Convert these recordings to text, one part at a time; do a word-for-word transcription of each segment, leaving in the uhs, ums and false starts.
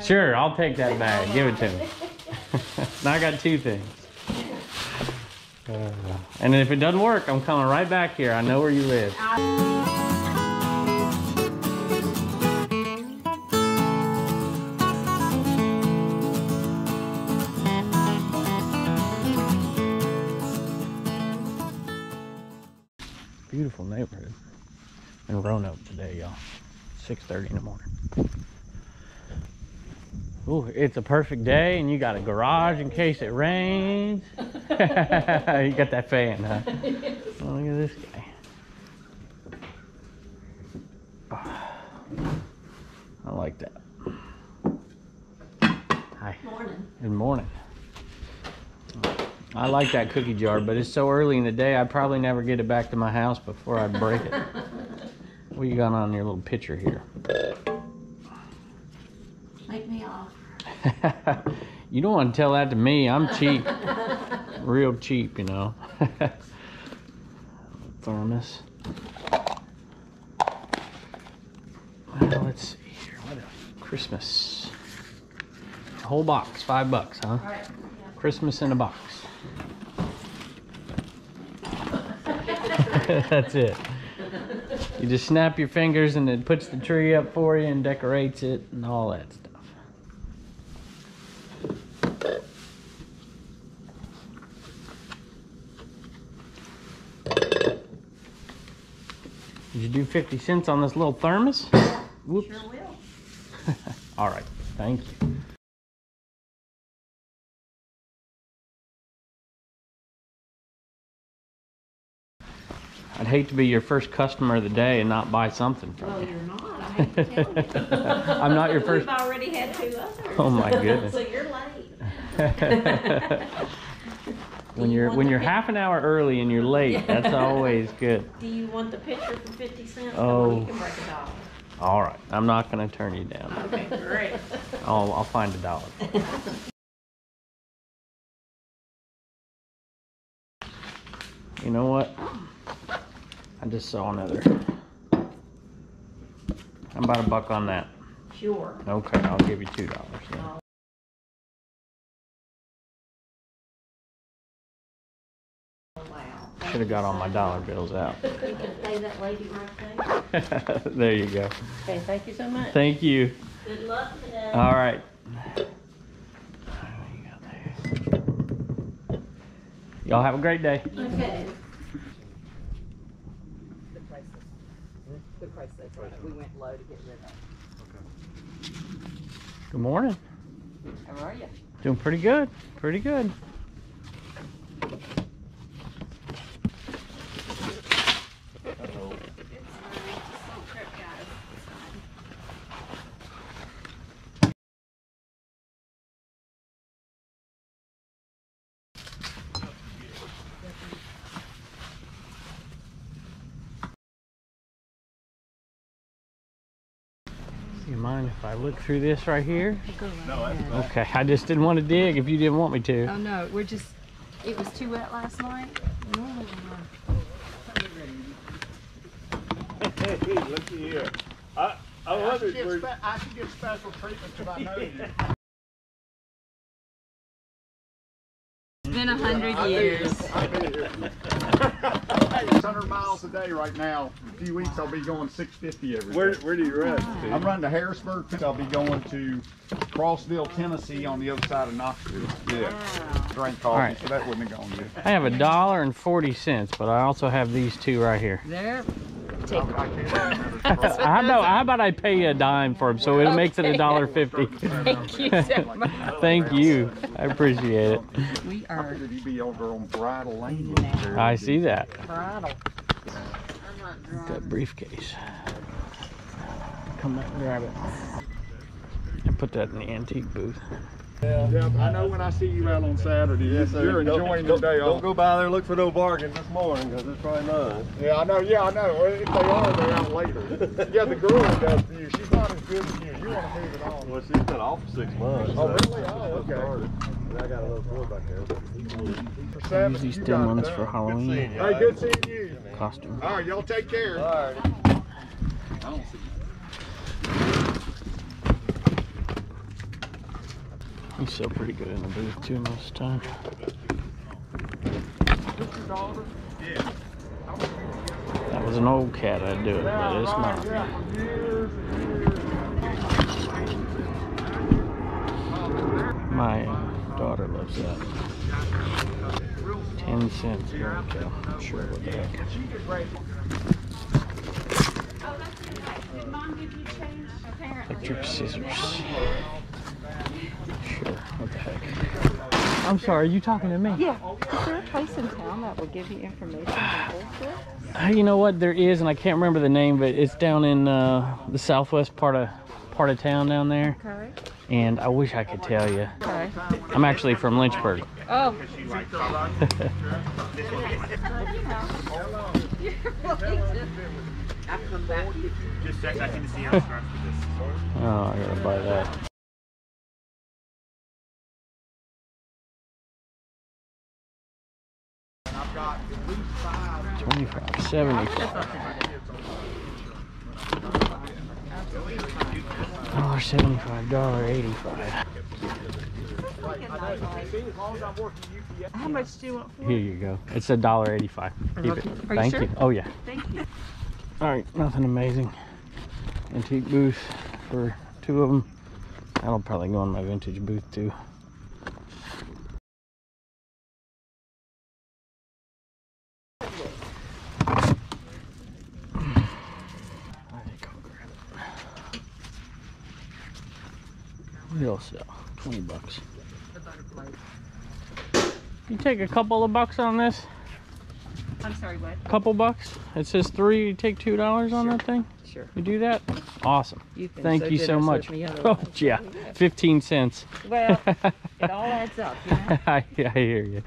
Sure, I'll take that bag. Give it to me. Now I got two things. Uh, and if it doesn't work, I'm coming right back here. I know where you live. Beautiful neighborhood in Roanoke today, y'all. six thirty in the morning. Ooh, it's a perfect day, and you got a garage in case it rains. You got that fan, huh? Yes. Oh, look at this guy. Oh, I like that. Hi. Morning. Good morning. I like that cookie jar, but it's so early in the day, I probably never get it back to my house before I break it. What you got on your little pitcher here? Make me off. You don't want to tell that to me. I'm cheap. Real cheap, you know. Thermos. Well, let's see here. What else? Christmas. A whole box. Five bucks, huh? All right. Yeah. Christmas in a box. That's it. You just snap your fingers and it puts the tree up for you and decorates it and all that stuff. Did you do fifty cents on this little thermos? Whoops. Sure will. All right. Thank you. I'd hate to be your first customer of the day and not buy something from well, you. Well, you're not. I hate to tell you. I'm not your first. We've already had two others. Oh my goodness. So you're late. when you you're when you're half an hour early and you're late, yeah. That's always good. Do you want the picture for fifty cents? Oh. Or you can break a dollar. All right. I'm not going to turn you down. Okay, great. I'll, I'll find a dollar. You know what? I just saw another. How about a buck on that? Sure. Okay, I'll give you two dollars. Yeah. Oh, wow. Should have got all my dollar bills out. You can pay that lady right there. There you go. Okay, thank you so much. Thank you. Good luck today. All right. Y'all have a great day. Okay. We went low to get rid of. Okay. Good morning. How are you? Doing pretty good. Pretty good. Uh-oh. Mind if I look through this right here? No, that's okay. I just didn't want to dig if you didn't want me to. Oh no, we're just, it was too wet last night. No. Hey, looky here. I, I, I wondered where... I should give special treatment to my nose. It's been a hundred years. I've been here. one hundred miles a day right now. A few weeks I'll be going six fifty every day. Where, where do you run? Wow. I'm running to Harrisburg. I'll be going to Crossville, Tennessee on the other side of Knoxville. Yeah. Wow. Drink coffee, right. So that wouldn't have gone good. I have a dollar and forty cents, but I also have these two right here. There. Take I, I how, about, how about I pay you a dime for them, so it okay. Makes it a dollar fifty. Thank you so much. Thank you. I appreciate it. We are. I see that. Bridal. That briefcase. Come back and grab it. I put that in the antique booth. Yeah, yeah, I know when I see you out on Saturday, yes, you, you're enjoying the day off. Don't go by there and look for no bargain this morning, because it's probably none. Yeah, I know, yeah, I know. If they are, they're out later. Yeah, the girl does for you. She's not as good as you. You want to move it on. Well, she's been off for six months. Oh, so really? Oh, okay. I got a little boy back there. For seven, I use these ten ones for Halloween. Good you, hey, good seeing you. Costume. All right, y'all take care. All right. I don't see you. I'm so pretty good in the booth too most of the time. That was an old cat I'd do it, but it's not. My daughter loves that. Ten cents. There we go. I'm sure we'll get it. Electric scissors. Sure, what the heck. I'm sorry, are you talking to me? Yeah. Is there a place in town that will give you information on bullshit? You know what, there is, and I can't remember the name, but it's down in uh, the southwest part of part of town down there. Okay. And I wish I could tell you. Okay. I'm actually from Lynchburg. Oh. Oh, I gotta buy that. twenty-five seventy-five. Dollar seventy-five, dollar eighty-five. How much do you want for it? Here you go. It's a dollar eighty-five. Keep it. Are you Thank sure? you. Oh yeah. Thank you. All right, nothing amazing. Antique booth for two of them. That'll probably go in my vintage booth too. It'll sell twenty bucks. You take a couple of bucks on this. I'm sorry, what? Couple bucks. It says three. You take two dollars on sure. that thing. Sure. You do that. Awesome. You've been Thank so you so much. Oh yeah, fifteen cents. Well, it all adds up. You know? I, I hear you.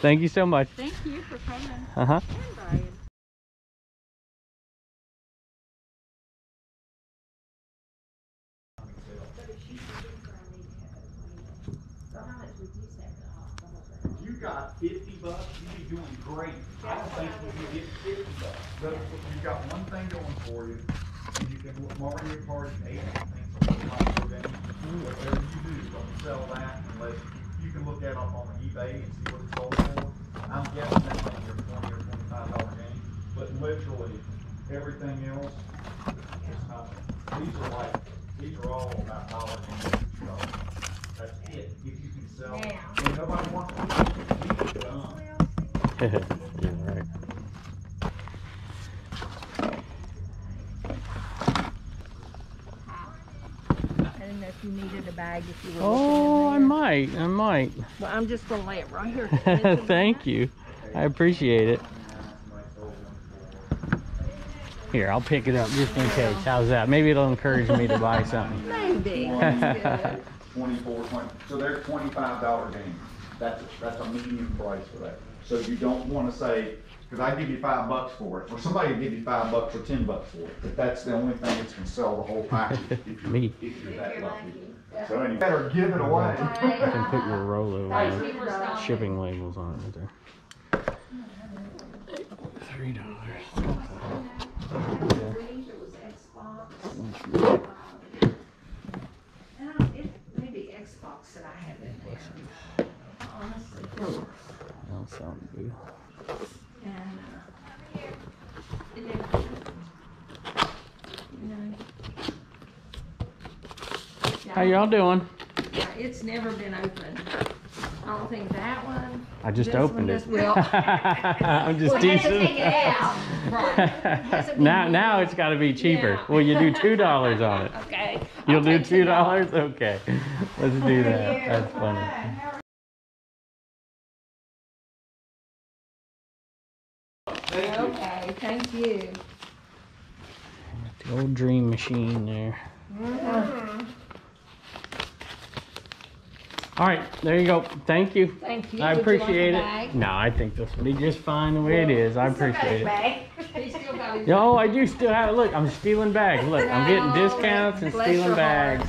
Thank you so much. Thank you for coming. Uh huh. And buying. fifty bucks, you'd be doing great. I don't think you can get fifty bucks. But you've got one thing going for you, and you can look more in your party and eight things on the top of them. Whatever you do, don't sell that unless you can look that up on eBay and see what it's sold for. I'm guessing that's like your twenty or twenty-five dollar game, but literally everything else is nothing. These are like, these are all about dollar games. That's it. If you can sell, and nobody wants to. Yeah, right. I didn't know if you needed a bag if you were Oh, I might. I might. Well, I'm just going to lay it right here. Thank you. I appreciate it. Here, I'll pick it up just in case. How's that? Maybe it'll encourage me to buy something. Maybe. twenty-four, twenty. So they're twenty-five dollar games. That's a, that's a medium price for that. So you don't want to say, because I give you five bucks for it, or somebody will give you five bucks or ten bucks for it. But that's the only thing that's going to sell the whole package if you're, Me. If you're that lucky. So anyway, better give it away. You can put your rollover uh, shipping labels on it right there. Three dollars. Maybe Xbox that I have in there. Honestly. Sound good. Yeah. And then, you know, how y'all doing? Yeah, it's never been open. I don't think that one. I just opened one, it. Well, I'm just well, decent. It has to take it out. Now, now it's got to be cheaper. Yeah. Well, you do two dollars on it. Okay. You'll I'll do two dollars. Okay. Let's do that. Yeah. That's funny. Okay, thank you. The old dream machine there. Mm-hmm. All right, there you go. Thank you. Thank you. I Would appreciate you it. No, I think this will be just fine the way well, it is. I appreciate it. No, I do still have it. Look, I'm stealing bags. Look, I'm getting discounts and stealing bags.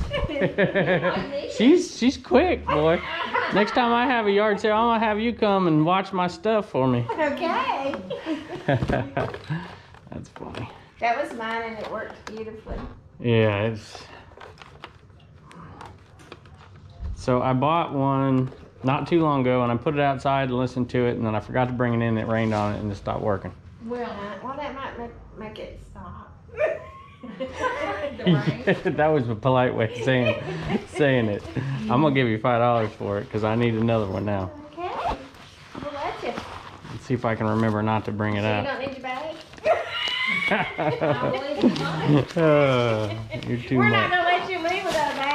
she's she's quick, boy. Next time I have a yard sale, I'm gonna have you come and watch my stuff for me. Okay. That's funny. That was mine and it worked beautifully. Yeah, it's So I bought one not too long ago, and I put it outside and listened to it, and then I forgot to bring it in, and it rained on it, and it stopped working. Well, uh, well that might make, make it stop. That was a polite way of saying, saying it. I'm going to give you five dollars for it, because I need another one now. Okay. Well, that's it. Let's see if I can remember not to bring it so out. You don't need your bag? uh, you're too We're much. Not going to let you leave without a bag.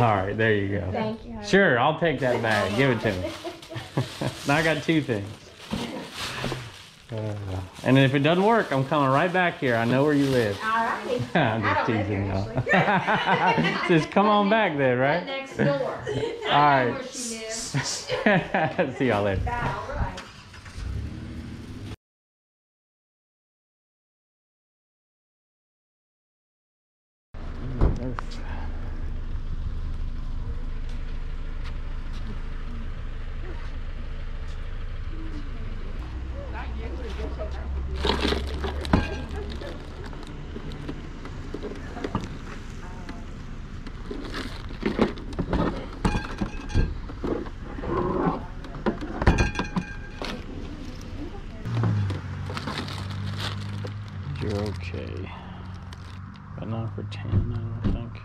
All right, there you go. Thank you. Sure, I'll take that bag. Give it to me. Now I got two things. Uh, and if it doesn't work, I'm coming right back here. I know where you live. All right. I'm just teasing y'all. Just come on back then, right? Next door. All right. Where she lives. See y'all later. Bye. All right. You're okay, but not for ten, I don't think.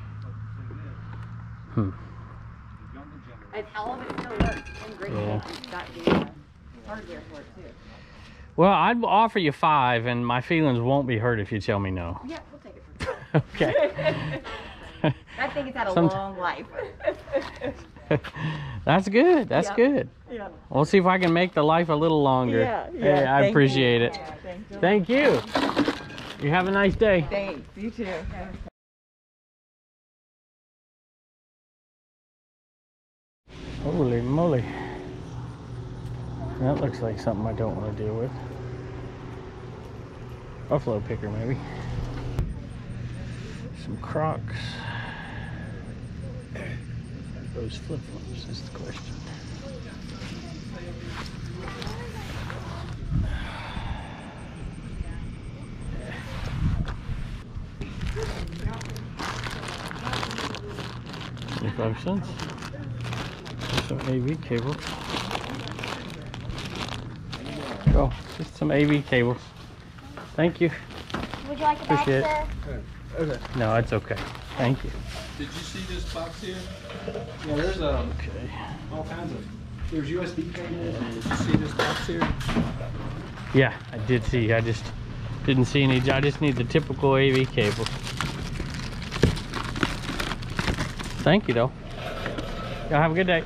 Hmm. All of it still works. I'm grateful I've got the hardware for it too. Well, I'd offer you five, and my feelings won't be hurt if you tell me no. Yeah, we'll take it for five. Okay. I think it's had a Somet long life. That's good. That's yeah. good. Yeah. We'll see if I can make the life a little longer. Yeah, yeah. Hey, I appreciate you. it. Yeah, thank you. Thank you. You have a nice day. Thanks. You too. Yeah. Holy moly. That looks like something I don't want to deal with. Buffalo picker, maybe. Some Crocs. Those flip-flops is the question. twenty-five cents. Some A V cables. Oh, just some A V cables. Thank you. Would you like a bag, sir? Okay. No, it's okay. Thank you. Did you see this box here? Yeah, there's um, okay. all kinds of. There's U S B cables. Yeah. Did you see this box here? Yeah, I did see. I just didn't see any. I just need the typical A V cable. Thank you, though. Y'all have a good day.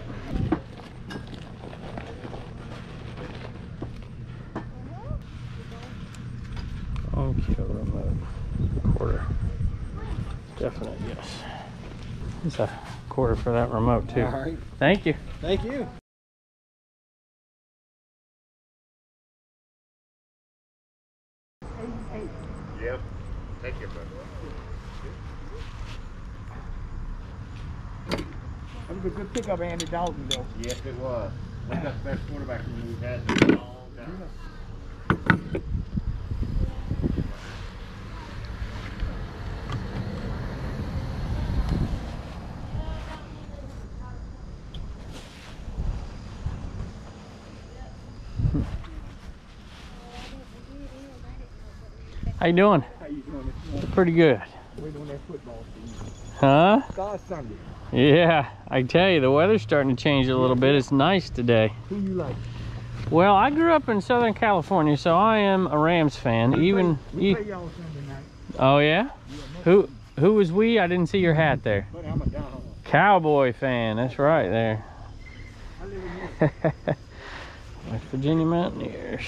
Definite yes. It's a quarter for that remote too. All right. Thank you. Thank you. Yep. Thank you, brother. That was a good pickup, Andy Dalton, though. Yes, it was. One of the best quarterbacks we've had in a long time. Yeah. How you doing? How you doing this morning? Pretty good. We're doing that football season. Huh? Star Sunday. Yeah, I tell you, the weather's starting to change a little bit. It's nice today. Who you like? Well, I grew up in Southern California, so I am a Rams fan. We Even play, we you... play y'all Sunday night. Oh yeah? yeah who who was we? I didn't see your hat there. But I'm a Donald. Cowboy fan. That's right there. I live in here. West Virginia Mountaineers.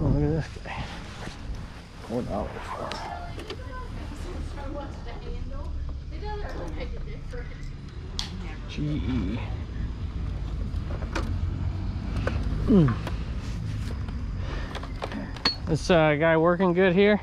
Oh, look at this guy. Four dollars for it. G E. Mm. This uh, guy working good here?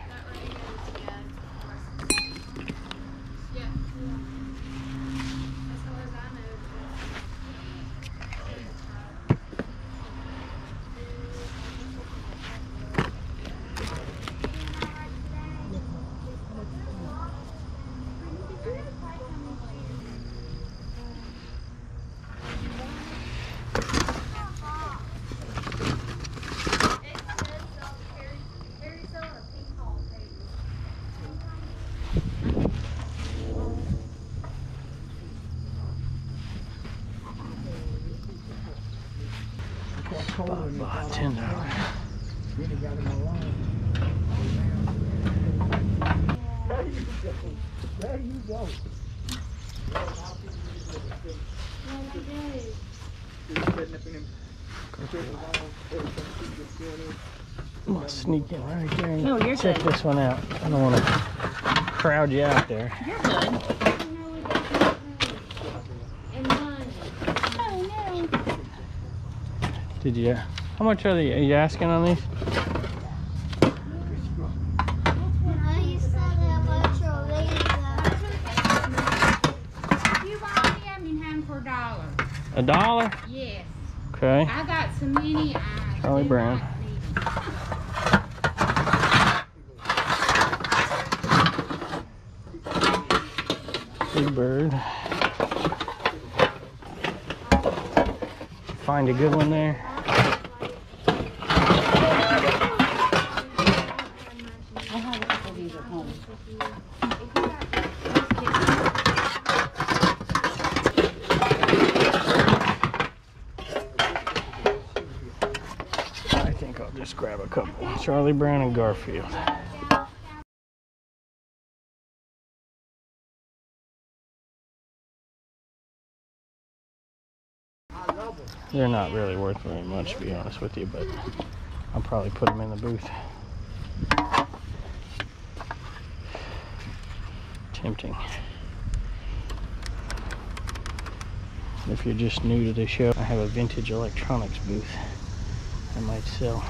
go. I'm gonna sneak in right there and no, check good. this one out. I don't want to crowd you out there. You're good. Did you? How much are they? Are you asking on these? You bought them and had them for a dollar. A dollar? Yes. Okay. I got so many. Charlie Brown. Big bird. Find a good one there. Couple, Charlie Brown and Garfield. They're not really worth very much, to be honest with you, but I'll probably put them in the booth. Tempting. If you're just new to the show, I have a vintage electronics booth I might sell.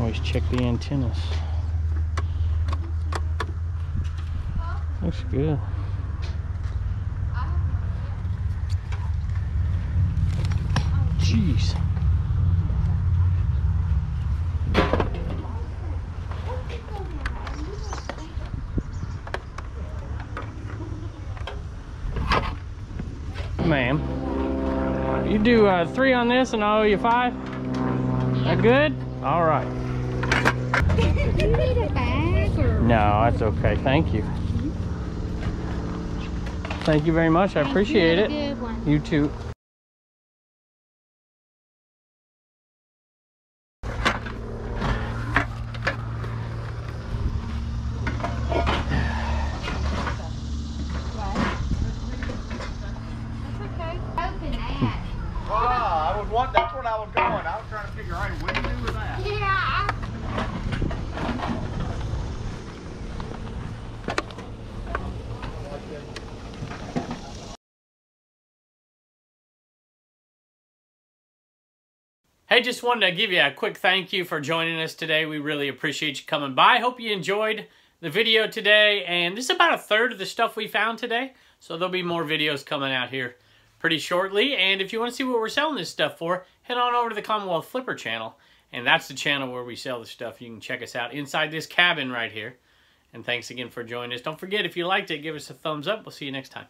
Always check the antennas. Looks good. Jeez. Ma'am, you do uh, three on this and I owe you five? That good? All right. Do you need a bag or? No, that's okay. Thank you. Thank you very much. I appreciate it. Have a good one. You too. Hey, just wanted to give you a quick thank you for joining us today. We really appreciate you coming by. Hope you enjoyed the video today. And this is about a third of the stuff we found today. So there'll be more videos coming out here pretty shortly. And if you want to see what we're selling this stuff for, head on over to the Commonwealth Flipper channel. And that's the channel where we sell the stuff. You can check us out inside this cabin right here. And thanks again for joining us. Don't forget, if you liked it, give us a thumbs up. We'll see you next time.